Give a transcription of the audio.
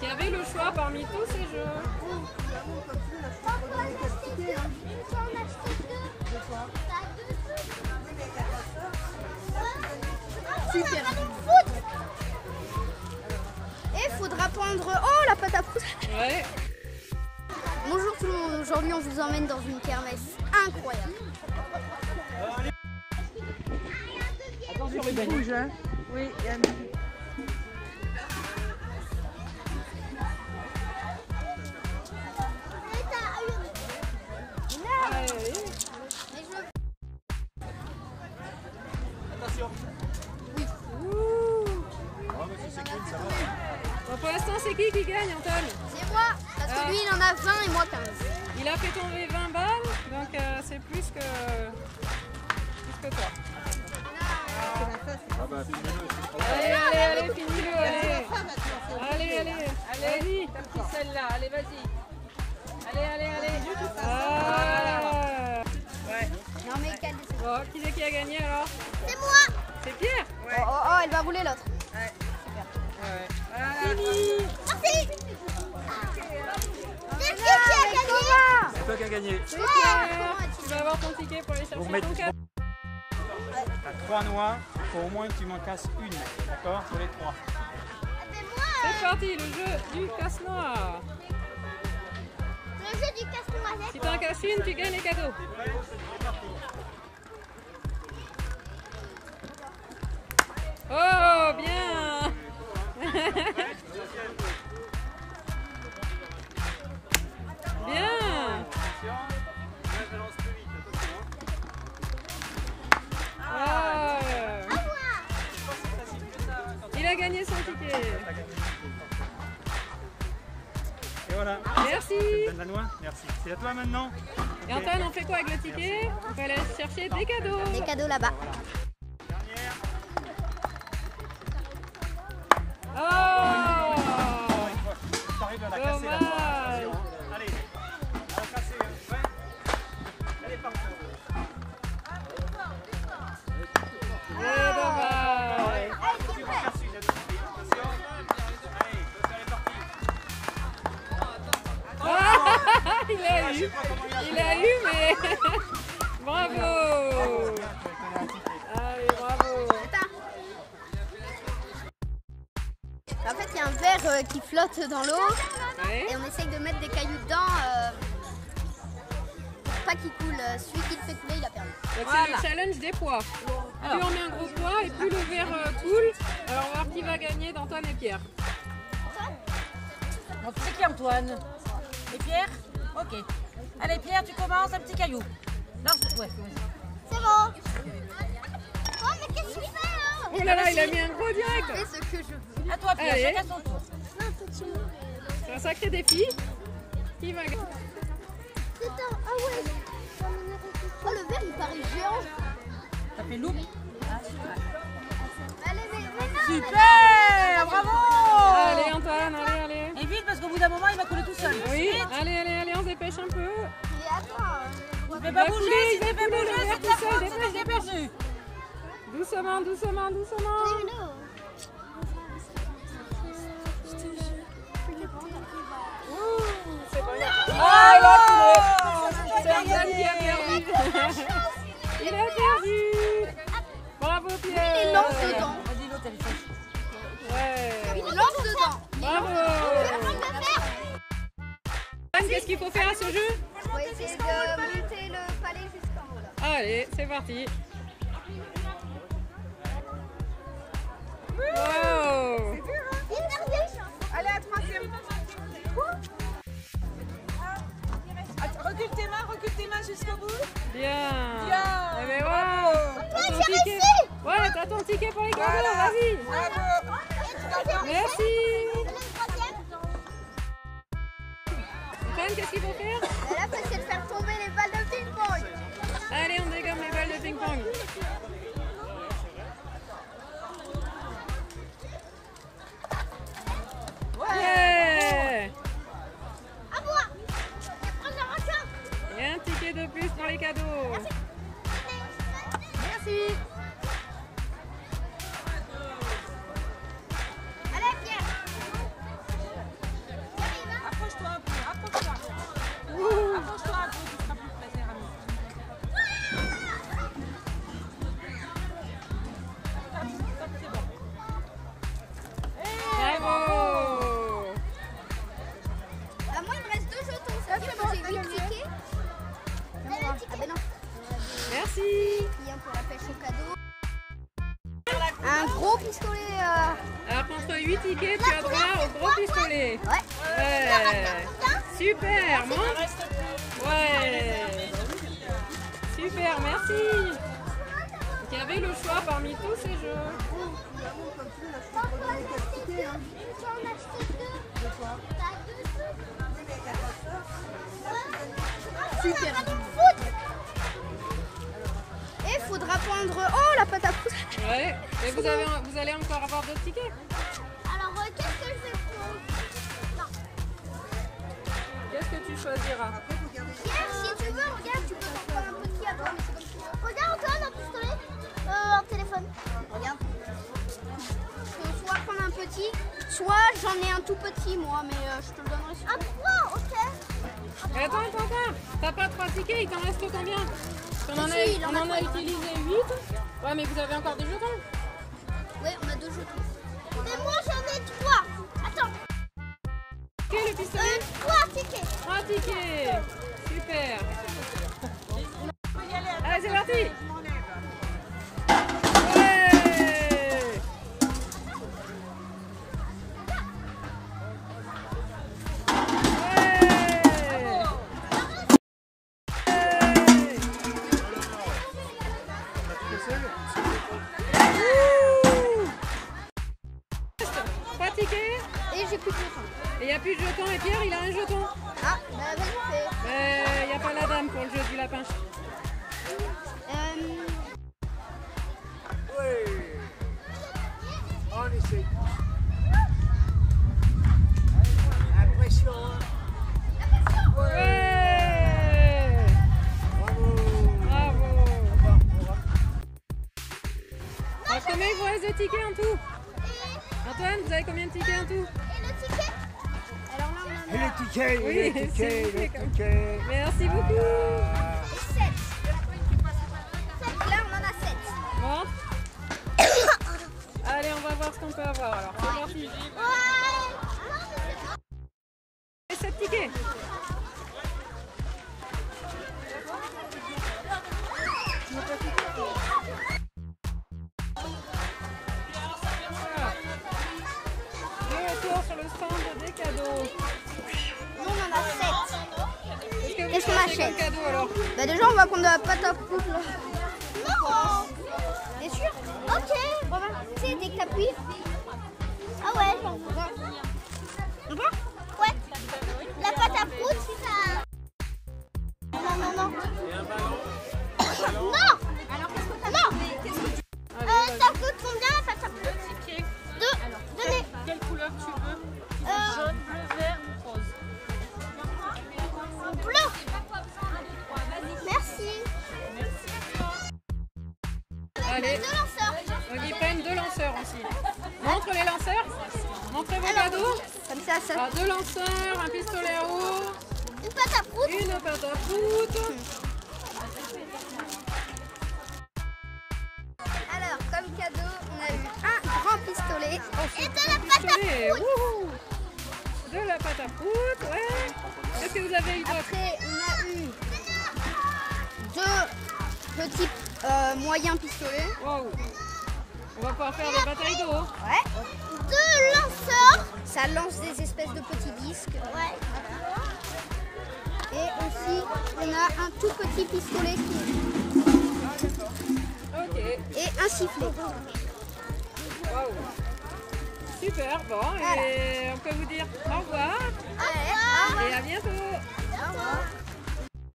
qui avait le choix parmi tous ces jeux. Super. Et faudra prendre... Oh, la pâte à pouce. Ouais. Bonjour tout le monde, aujourd'hui on vous emmène dans une kermesse incroyable. Attention, il bouge, hein. Oui, il y a une... Pour l'instant, c'est qui gagne, Antoine? C'est moi, parce que lui, il en a 20 et moi 15. Il a fait tomber 20 balles, donc c'est plus que toi. Ah bah, finis-le. Allez, finis-le, allez. Allez, t'as pris celle-là, allez, vas-y. Allez. Ah. Ouais. Non mais calme. Bon, qui c'est qui a gagné alors? C'est moi. C'est Pierre? Ouais. Oh, elle va rouler l'autre. Ouais. Ouais. Voilà. Merci. C'est toi qui as gagné. C'est toi qui as gagné. Tu vas avoir ton ticket pour aller chercher ton casque. T'as 3 noix, il faut au moins que tu m'en casses une. D'accord? Sur les 3. C'est parti, le jeu du casse-noix. Le jeu du casse-noix. Si t'en casses une, tu gagnes les cadeaux. Oh, bien. Bien. Il a gagné son ticket. Et voilà. Merci. Merci. C'est à toi maintenant. Et Antoine, on fait quoi avec le ticket? Merci. On va aller chercher des cadeaux. Des cadeaux là-bas. Il a eu, mais... Bravo. Allez, bravo. En fait, il y a un verre qui flotte dans l'eau, ouais. Et on essaye de mettre des cailloux dedans pour pas qu'il coule. Celui qui le fait couler, il a perdu. C'est voilà. Le challenge des poids. Alors, plus on met un gros poids et plus le verre coule. Alors, on va voir qui va gagner d'Antoine et Pierre. Antoine. C'est qui Antoine? Et Pierre? Ok. Allez Pierre, tu commences, un petit caillou. Ouais. C'est bon. Oh mais qu'est-ce qu'il fait là? Oh là là, il a mis un gros direct. C'est ce que je veux. À toi Pierre, allez. Chacun son tour. C'est un sacré défi. Qui va gagner? Ah ouais. Oh le verre il paraît géant. T'as fait loup. Ah super. Allez, mais non, super, bravo. Allez Antoine, allez. Et vite parce qu'au bout d'un moment il va couler tout seul. Oui, allez, on se dépêche un peu. Et attends, il ne fait pas bouger, il ne fait pas bouger, c'est de la faute, c'est que je l'ai perdu. Doucement. C'est pas bien. Ah, il a coulé. C'est Antoine qui a perdu. Il a perdu. Bravo Pierre. Il lance dedans. Vas-y, l'autre, elle est faite. Ouais. Il lance dedans. Bravo. Qu'est-ce qu'il faut faire à ce jeu? On va essayer de monter le palais jusqu'en haut. Là. Allez, c'est parti. Wow. C'est dur, hein? Allez, à 3e. Recule tes mains jusqu'au bout. Bien. Mais wow. J'ai réussi. Ouais, t'as ton ticket pour les cadeaux, vas-y. Bravo. Merci. Qu'est-ce qu'il faut faire? Là, il faut essayer de faire tomber les balles de ping-pong. Allez, on dégomme les balles de ping-pong. Ouais! À moi! Je vais prendre la raquette. Et un ticket de plus pour les cadeaux. Merci. Allez, Pierre. gros pistolet. Alors contre 8 tickets, tu as droit au gros pistolet. Ouais. Super, monte. Ouais. Super, merci. Tu avais le choix parmi tous ces jeux. Super. Et il faudra prendre... Oh, la pâte à poudre. Ouais, mais vous allez encore avoir d'autres tickets. Alors, qu'est-ce que je vais prendre? Qu'est-ce que tu choisiras? Pierre, si tu veux, regarde, tu peux prendre un petit avant. Regarde, Antoine, un pistolet, un téléphone. Regarde. Soit prendre un petit, soit j'en ai un tout petit, moi, mais je te le donnerai sur... Ah, pourquoi? Ok. Attends, attends, attends. T'as pas 3 tickets, il t'en reste combien? On en a utilisé 8. Ouais, mais vous avez encore des jetons. Ouais, on a 2 jetons. Mais moi j'en ai 3. Attends. Quel est le pistolet? 3 tickets. 3 tickets. Super. Allez, c'est parti. Ouais. Et il n'y a plus de jetons, et Pierre il a un jeton. Ah, bah il n'y a pas la dame pour le jeu du lapin. Oui. On essaie. La pression. Oui. Ouais. Bravo. Bravo. Alors, combien il vous reste de tickets en tout? Antoine, vous avez combien de tickets en tout? Les tickets. Merci beaucoup. Et 7. Là, on en a 7. Bon. Allez, on va voir ce qu'on peut avoir. Alors, c'est parti. Ouais. Et 7 tickets. Retour sur le stand des cadeaux. Qu'est-ce qu'on achète? Bah déjà on va prendre de la pâte à poudre là. Non. T'es sûr? Ok. Tu sais, dès que t'appuies. Ah ouais, j'en veux. On peut? Ouais. La pâte à poudre, c'est ça. Non, non, non. Et un ballon. Non. Alors qu'est-ce que t'as? Non. Ça coûte combien la pâte à poudre? 2. Donnez. Quelle couleur tu veux? Jaune, bleu, vert ou rose? Bleu. Merci. Allez, ils prennent 2 lanceurs aussi. Montre les lanceurs. Montrez vos cadeaux. Comme ça, ça. Alors, 2 lanceurs, un pistolet à eau. Une pâte à poudre. Alors, comme cadeau, on a eu un grand pistolet. Et de la pâte à poudre, ouais. Qu'est-ce que vous avez eu? Après, on a eu 2 petits moyens pistolets. Wow. On va pouvoir faire des batailles d'eau. Ouais. 2 lanceurs. Ça lance des espèces de petits disques. Ouais. Et aussi, on a un tout petit pistolet qui... Et un sifflet. Wow. Super, bon, voilà. Et on peut vous dire au revoir. Au revoir. Et à bientôt. Au revoir.